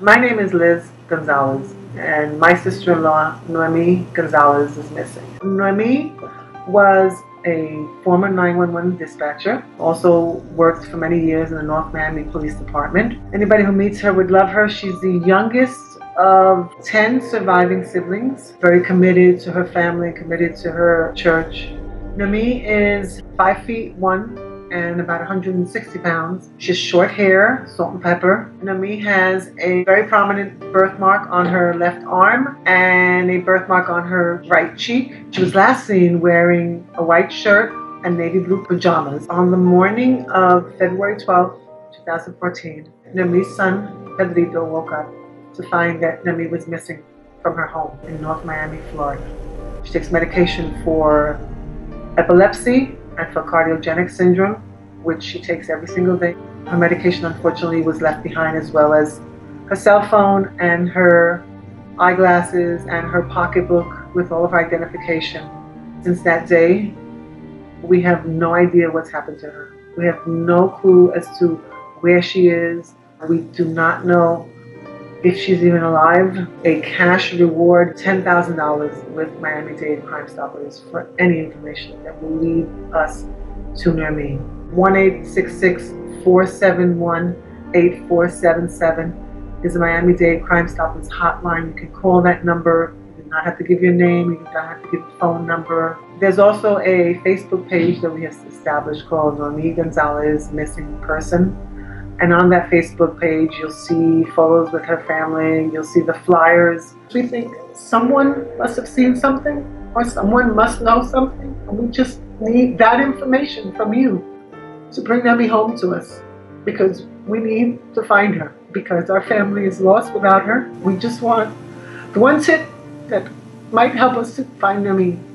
My name is Liz Gonzalez, and my sister-in-law, Noemi Gonzalez, is missing. Noemi was a former 911 dispatcher, also worked for many years in the North Miami Police Department. Anybody who meets her would love her. She's the youngest of 10 surviving siblings, very committed to her family, committed to her church. Noemi is 5'1" and about 160 pounds. She has short hair, salt and pepper. Noemi has a very prominent birthmark on her left arm and a birthmark on her right cheek. She was last seen wearing a white shirt and navy blue pajamas. On the morning of February 12, 2014, Noemi's son, Pedrito, woke up to find that Noemi was missing from her home in North Miami, Florida. She takes medication for epilepsy and for cardiogenic syndrome, which she takes every single day. Her medication, unfortunately, was left behind, as well as her cell phone and her eyeglasses and her pocketbook with all of her identification. Since that day, we have no idea what's happened to her. We have no clue as to where she is. We do not know if she's even alive. A cash reward, $10,000 with Miami-Dade Crime Stoppers for any information that will lead us to Noemi. 1-866-471-8477 is the Miami-Dade Crime Stoppers hotline. You can call that number. You do not have to give your name. You do not have to give the phone number. There's also a Facebook page that we have established called Noemi Gonzalez Missing Person. And on that Facebook page, you'll see photos with her family, you'll see the flyers. We think someone must have seen something, or someone must know something, and we just need that information from you to bring Noemi home to us, because we need to find her, because our family is lost without her. We just want the one tip that might help us to find Noemi.